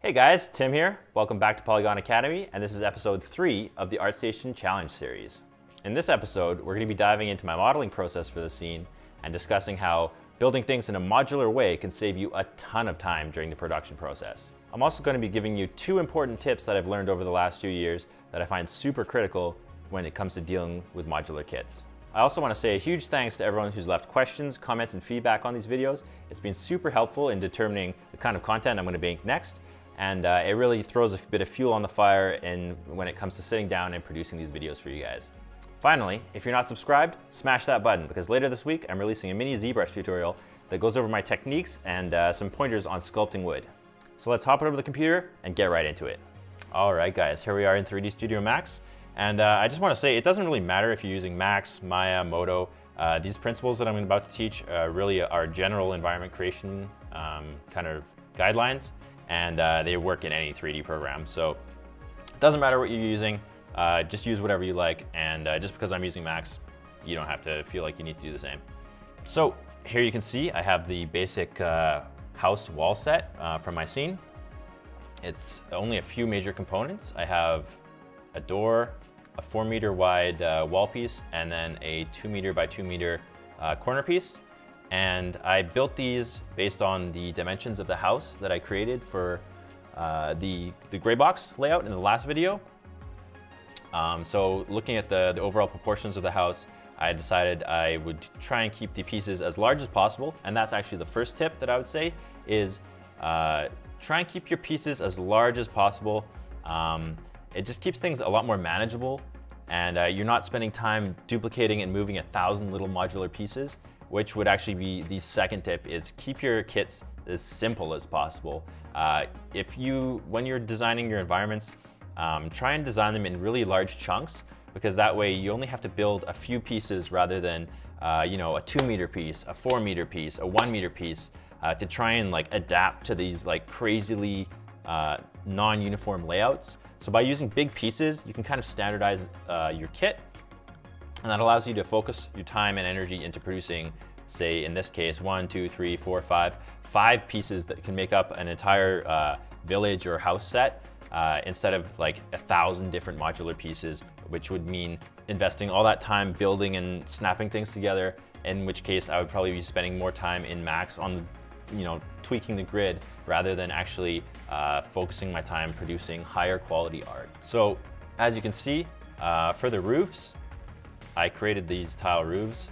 Hey guys, Tim here. Welcome back to Polygon Academy, and this is episode 3 of the ArtStation Challenge series. In this episode, we're going to be diving into my modeling process for the scene and discussing how building things in a modular way can save you a ton of time during the production process. I'm also going to be giving you 2 important tips that I've learned over the last few years that I find super critical when it comes to dealing with modular kits. I also want to say a huge thanks to everyone who's left questions, comments, and feedback on these videos. It's been super helpful in determining the kind of content I'm going to make next, and it really throws a bit of fuel on the fire when it comes to sitting down and producing these videos for you guys. Finally, if you're not subscribed, smash that button, because later this week I'm releasing a mini ZBrush tutorial that goes over my techniques and some pointers on sculpting wood. So let's hop over to the computer and get right into it. All right guys, here we are in 3D Studio Max, and I just want to say it doesn't really matter if you're using Max, Maya, Modo. These principles that I'm about to teach really are general environment creation kind of guidelines, and they work in any 3D program. So it doesn't matter what you're using, just use whatever you like, and just because I'm using Max, you don't have to feel like you need to do the same. So here you can see I have the basic house wall set from my scene. It's only a few major components. I have a door, a 4 meter wide wall piece, and then a 2 meter by 2 meter corner piece. And I built these based on the dimensions of the house that I created for the gray box layout in the last video. So looking at the overall proportions of the house, I decided I would try and keep the pieces as large as possible. And that's actually the first tip that I would say is try and keep your pieces as large as possible. It just keeps things a lot more manageable, and you're not spending time duplicating and moving 1,000 little modular pieces, which would actually be the second tip, is keep your kits as simple as possible. When you're designing your environments, try and design them in really large chunks, because that way you only have to build a few pieces rather than a 2 meter piece, a 4 meter piece, a 1 meter piece, to try and adapt to these crazily non-uniform layouts. So by using big pieces, you can kind of standardize your kit, and that allows you to focus your time and energy into producing, say in this case, 5 pieces that can make up an entire village or house set, instead of 1,000 different modular pieces, which would mean investing all that time building and snapping things together, in which case I would probably be spending more time in Max on tweaking the grid rather than actually focusing my time producing higher quality art. So as you can see, for the roofs, I created these tile roofs,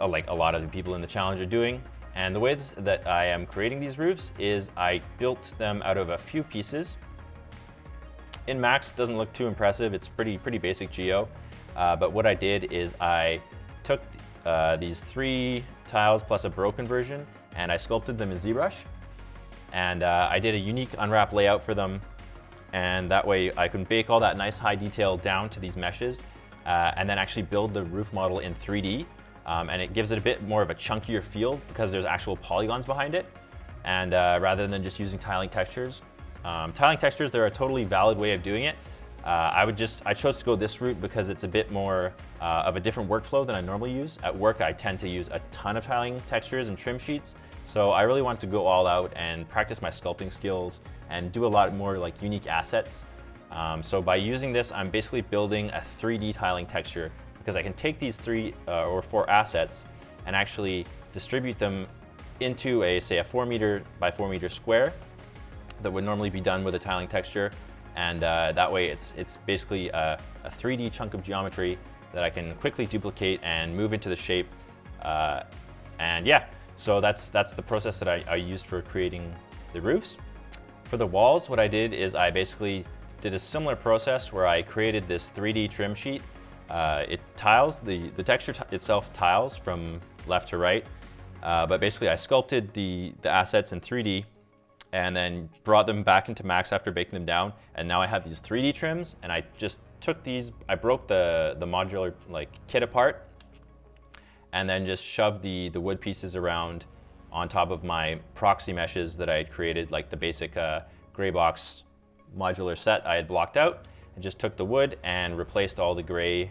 like a lot of the people in the challenge are doing. And the ways that I am creating these roofs is I built them out of a few pieces. In Max, it doesn't look too impressive. It's pretty basic geo. But what I did is I took these 3 tiles plus a broken version, and I sculpted them in ZBrush. And I did a unique unwrap layout for them. And that way I can bake all that nice high detail down to these meshes. And then actually build the roof model in 3D. And it gives it a bit more of a chunkier feel because there's actual polygons behind it. And rather than just using tiling textures. Tiling textures, they're a totally valid way of doing it. I chose to go this route because it's a bit more of a different workflow than I normally use. At work, I tend to use a ton of tiling textures and trim sheets. So I really wanted to go all out and practice my sculpting skills and do a lot more unique assets. So by using this, I'm basically building a 3D tiling texture, because I can take these 3 or 4 assets and actually distribute them into say a 4 meter by 4 meter square that would normally be done with a tiling texture. And that way it's basically a 3D chunk of geometry that I can quickly duplicate and move into the shape. And yeah, so that's the process that I used for creating the roofs. For the walls, what I did is I basically did a similar process where I created this 3D trim sheet. It tiles, the texture itself tiles from left to right, but basically I sculpted the assets in 3D and then brought them back into Max after baking them down. And now I have these 3D trims, and I just took these, I broke the modular kit apart, and then just shoved the wood pieces around on top of my proxy meshes that I had created, the basic gray box modular set I had blocked out, and just took the wood and replaced all the gray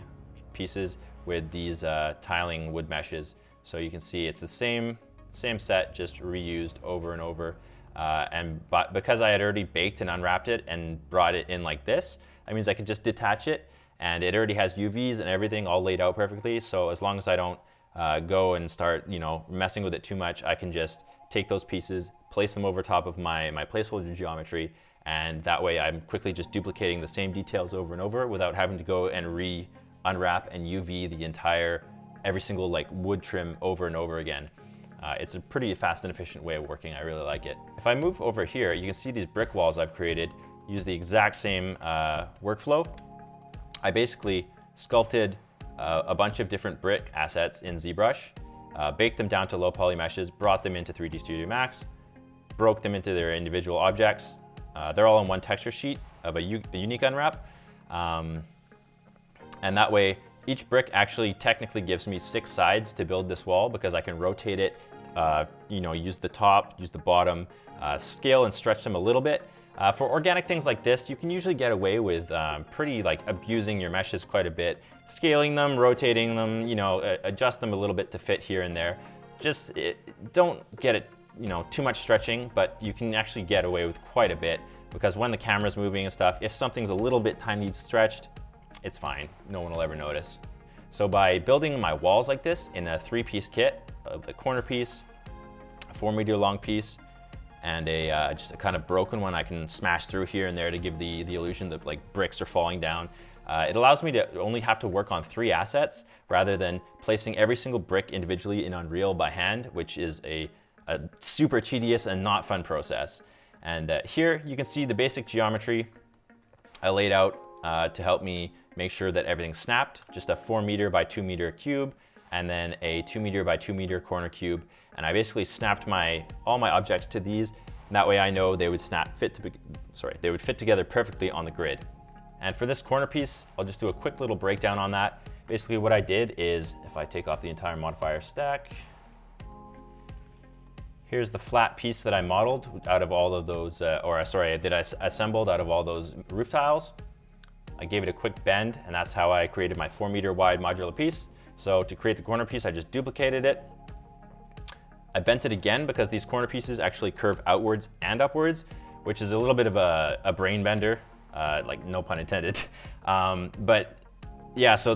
pieces with these tiling wood meshes. So you can see it's the same set, just reused over and over. But because I had already baked and unwrapped it and brought it in like this, that means I can just detach it, and it already has UVs and everything all laid out perfectly. So as long as I don't go and start, you know, messing with it too much, I can just take those pieces, place them over top of my placeholder geometry, and that way I'm quickly just duplicating the same details over and over without having to go and re-unwrap and UV the entire, every single like wood trim over and over again. It's a pretty fast and efficient way of working. I really like it. If I move over here, you can see these brick walls I've created use the exact same workflow. I basically sculpted a bunch of different brick assets in ZBrush, baked them down to low poly meshes, brought them into 3D Studio Max, broke them into their individual objects. They're all on one texture sheet of a unique unwrap. And that way, each brick actually technically gives me 6 sides to build this wall, because I can rotate it, you know, use the top, use the bottom, scale and stretch them a little bit. For organic things like this, you can usually get away with pretty like abusing your meshes quite a bit, scaling them, rotating them, you know, adjust them a little bit to fit here and there. Just don't get it, you know, too much stretching, but you can actually get away with quite a bit, because when the camera's moving and stuff, if something's a little bit tiny stretched, it's fine. No one will ever notice. So by building my walls like this in a 3-piece kit of the corner piece, a 4-meter long piece, and a just a kind of broken one I can smash through here and there to give the illusion that like bricks are falling down. It allows me to only have to work on 3 assets rather than placing every single brick individually in Unreal by hand, which is a super tedious and not fun process. And here you can see the basic geometry I laid out to help me make sure that everything's snapped. Just a 4-meter by 2-meter cube, and then a 2-meter by 2-meter corner cube. And I basically snapped all my objects to these. That way I know they would fit together perfectly on the grid. And for this corner piece, I'll just do a quick little breakdown on that. Basically what I did is, if I take off the entire modifier stack, here's the flat piece that I modeled out of all of those, that I assembled out of all those roof tiles. I gave it a quick bend, and that's how I created my 4-meter wide modular piece. So to create the corner piece, I just duplicated it. I bent it again because these corner pieces actually curve outwards and upwards, which is a little bit of a brain bender, like no pun intended. But yeah, so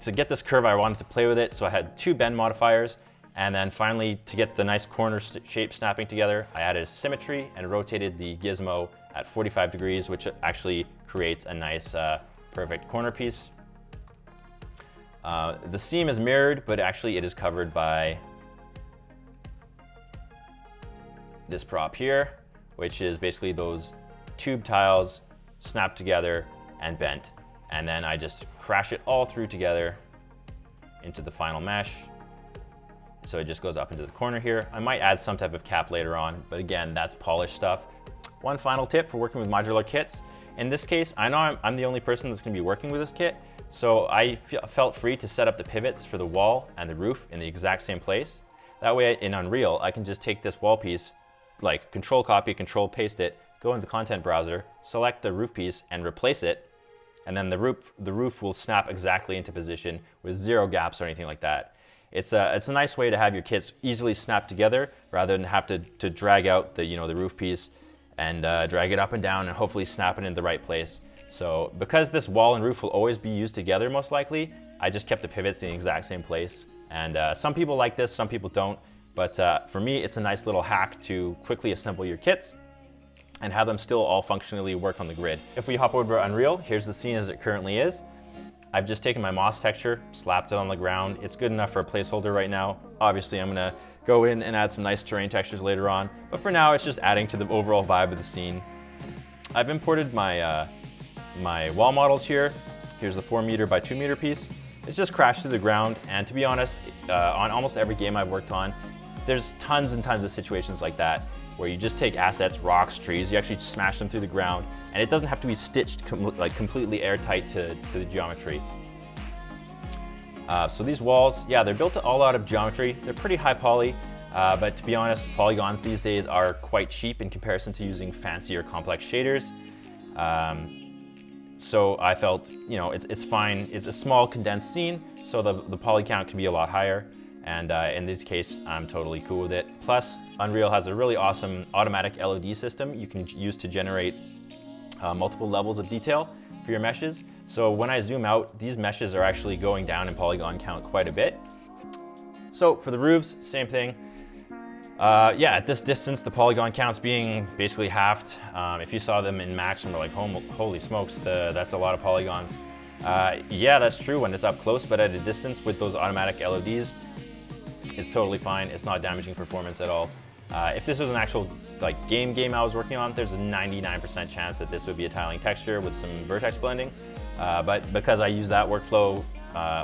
to get this curve, I wanted to play with it. So I had 2 bend modifiers. And then finally, to get the nice corner shape snapping together, I added a symmetry and rotated the gizmo at 45 degrees, which actually creates a nice, perfect corner piece. The seam is mirrored, but actually it is covered by this prop here, which is basically those tube tiles snapped together and bent. And then I just crash it all through together into the final mesh. So it just goes up into the corner here. I might add some type of cap later on, but again, that's polished stuff. One final tip for working with modular kits. In this case, I know I'm the only person that's gonna be working with this kit, so I felt free to set up the pivots for the wall and the roof in the exact same place. That way in Unreal, I can just take this wall piece, like control copy, control paste it, go into the content browser, select the roof piece and replace it. And then the roof will snap exactly into position with 0 gaps or anything like that. It's a nice way to have your kits easily snap together rather than have to drag out the, you know, the roof piece and drag it up and down and hopefully snap it in the right place. So because this wall and roof will always be used together most likely, I just kept the pivots in the exact same place. And some people like this, some people don't. But for me, it's a nice little hack to quickly assemble your kits and have them still all functionally work on the grid. If we hop over to Unreal, here's the scene as it currently is. I've just taken my moss texture, slapped it on the ground. It's good enough for a placeholder right now. Obviously, I'm gonna go in and add some nice terrain textures later on, but for now, it's just adding to the overall vibe of the scene. I've imported my wall models here. Here's the 4-meter by 2-meter piece. It's just crashed through the ground, and to be honest, on almost every game I've worked on, there's tons and tons of situations like that, where you just take assets, rocks, trees, you actually smash them through the ground, and it doesn't have to be stitched completely airtight to the geometry. So these walls, yeah, they're built all out of geometry. They're pretty high poly, but to be honest, polygons these days are quite cheap in comparison to using fancy or complex shaders. So I felt, you know, it's fine. It's a small condensed scene, so the poly count can be a lot higher. and in this case, I'm totally cool with it. Plus, Unreal has a really awesome automatic LED system you can use to generate multiple levels of detail for your meshes. So when I zoom out, these meshes are actually going down in polygon count quite a bit. So for the roofs, same thing. Yeah, at this distance, the polygon counts being basically halved. If you saw them in max and were like, holy smokes, that's a lot of polygons. Yeah, that's true when it's up close, but at a distance with those automatic LEDs, it's totally fine. It's not damaging performance at all. If this was an actual like game I was working on, there's a 99% chance that this would be a tiling texture with some vertex blending. But because I use that workflow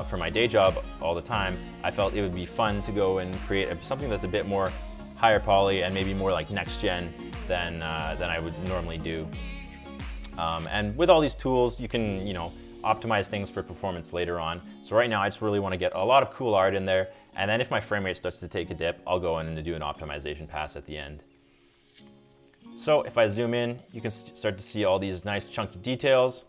for my day job all the time, I felt it would be fun to go and create something that's a bit more higher poly and maybe more like next gen than I would normally do. And with all these tools, you can optimize things for performance later on. So right now, I just really want to get a lot of cool art in there. And then if my frame rate starts to take a dip, I'll go in and do an optimization pass at the end. So if I zoom in, you can start to see all these nice chunky details.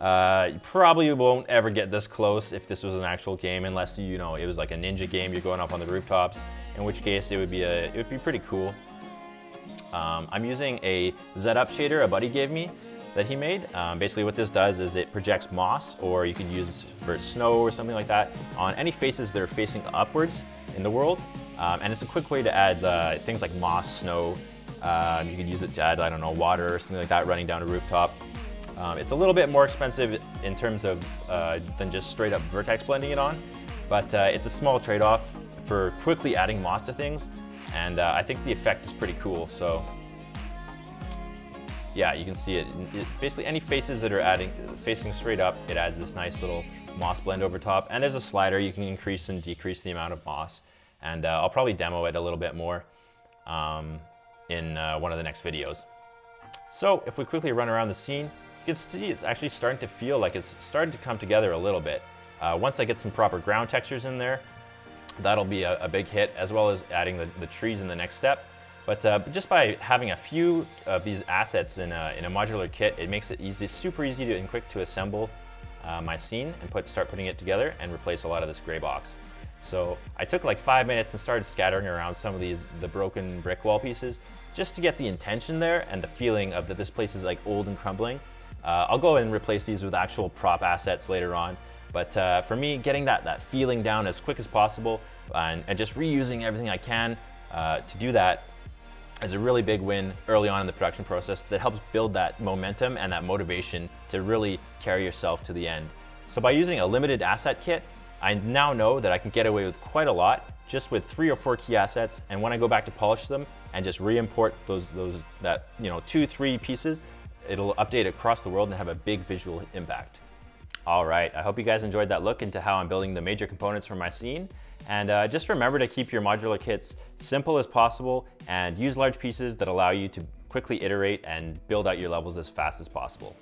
You probably won't ever get this close if this was an actual game, unless it was like a ninja game. You're going up on the rooftops, in which case it would be pretty cool. I'm using a Z-Up shader a buddy gave me that he made. Basically, what this does is it projects moss, or you can use for snow or something like that, on any faces that are facing upwards in the world. And it's a quick way to add things like moss, snow. You could use it to add, I don't know, water or something like that running down a rooftop. It's a little bit more expensive in terms of than just straight up vertex blending it on, but it's a small trade-off for quickly adding moss to things, and I think the effect is pretty cool. So yeah, you can see it basically any faces that are facing straight up, it adds this nice little moss blend over top, and there's a slider you can increase and decrease the amount of moss, and I'll probably demo it a little bit more in one of the next videos. So if we quickly run around the scene, you can see it's actually starting to feel like it's starting to come together a little bit. Once I get some proper ground textures in there, that'll be a big hit, as well as adding the trees in the next step. But just by having a few of these assets in a modular kit, it makes it easy, super easy and quick to assemble my scene and start putting it together and replace a lot of this gray box. So I took like 5 minutes and started scattering around some of the broken brick wall pieces just to get the intention there and the feeling of that this place is like old and crumbling. I'll go and replace these with actual prop assets later on. But for me, getting that feeling down as quick as possible and just reusing everything I can to do that is a really big win early on in the production process that helps build that momentum and that motivation to really carry yourself to the end. So by using a limited asset kit, I now know that I can get away with quite a lot just with 3 or 4 key assets, and when I go back to polish them and just re-import that 2, 3 pieces, it'll update across the world and have a big visual impact. All right, I hope you guys enjoyed that look into how I'm building the major components for my scene. And just remember to keep your modular kits simple as possible and use large pieces that allow you to quickly iterate and build out your levels as fast as possible.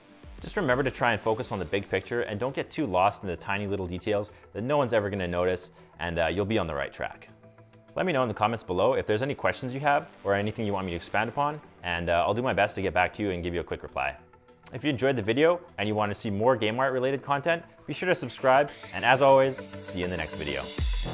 Just remember to try and focus on the big picture and don't get too lost in the tiny little details that no one's ever gonna notice, and you'll be on the right track. Let me know in the comments below if there's any questions you have or anything you want me to expand upon, and I'll do my best to get back to you and give you a quick reply. If you enjoyed the video and you want to see more game art related content, be sure to subscribe, and as always, see you in the next video.